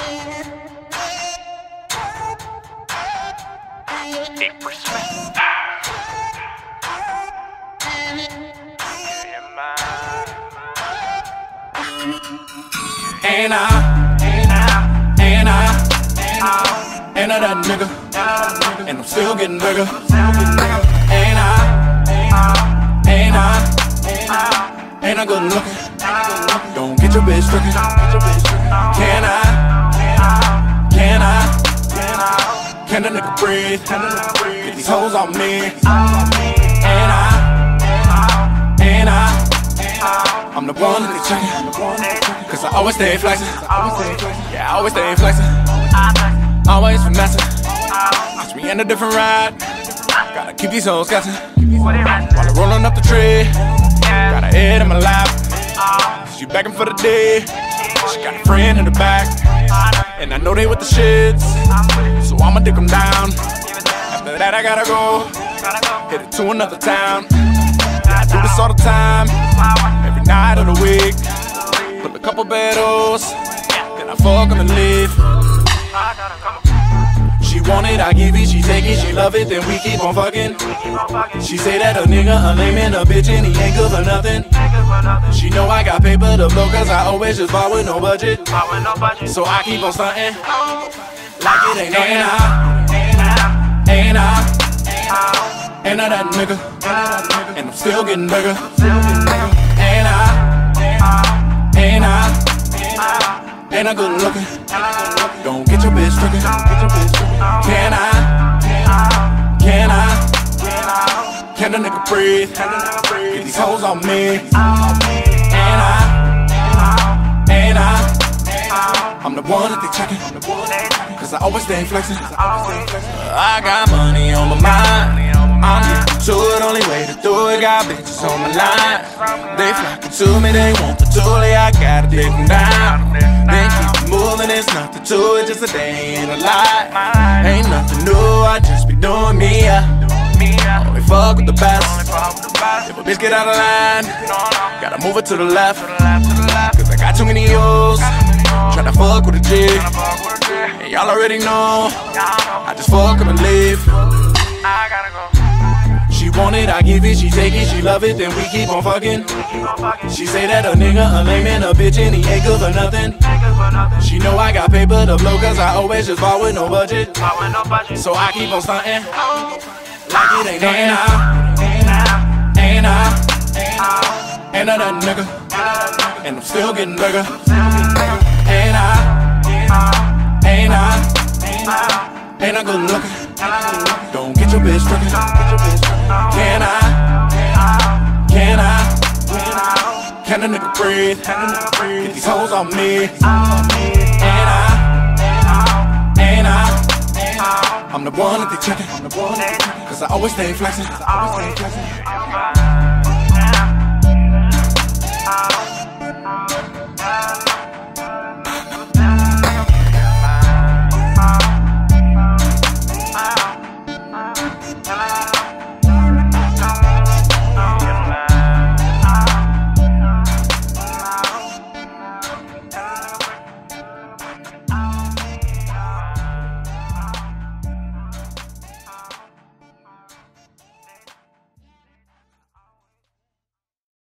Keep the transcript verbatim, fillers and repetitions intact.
And I, and I, and I, and I that nigga, and I'm still getting bigger. And I, and I, and I, and I good looking. Don't get your bitch trickin'. Can I, can I, can a nigga breathe? Get these hoes on me. And I, and I, I'm the one that they checkin'. Cause I always stay flexin', yeah, I always stay flexin', always finessing. Catch me in a different ride, gotta keep these hoes guessing. While I'm rollin' up the tree, got her head in my lap. She begging for the D, she got a friend in the back. And I know they with the shits, so I'ma dick them down. After that I gotta go, hit it to another town. Yeah, I do this all the time, every night of the week. Put a couple beddos, then I fuck them and leave. She want it, I give it, she take it, she love it, then we keep on fucking. She say that a nigga, a lame and a bitch, and he ain't good for nothing. She know I got paper to blow, cause I always just buy with no budget. So I keep on stuntin', like it ain't nothing. And I, and I, and I that nigga, and I'm still getting bigger. And I, and I, and I good looking. Don't get your bitch trickin'. Can I, can I, can a nigga breathe? Get these hoes on me. And I, and I, I'm the one that they checkin'. Cause I always stay flexin'. I got money on my mind, I'm getting to it, only way to do it. Got bitches on my line, they flocking to me, they want the toolie. I gotta dig them down, they keep moving, there's nothing to it, just a day in a lot. Ain't nothing new, I just be doing me, yeah. Only fuck with the best. If a bitch get out of line, gotta move it to the left. Cause I got too many O's, tryna fuck with a G. And y'all already know, I just fuck 'em and leave. I gotta go. She want it, I give it, she take it, she love it, then we keep on fucking. She say that a nigga, a lame and a bitch, and he ain't good for nothing. She know I got paper to blow, cause I always just bought with no budget. So I keep on stuntin', like it ain't nothing. And I, and I, and I that nigga, and I'm still getting bigger. And I, and I, and I good looking. Don't get your bitch trickin'. Can I, can I, can a nigga breathe? Get these hoes on me. And I, and I, I'm the one that they checkin'. Cause I always stay flexin'.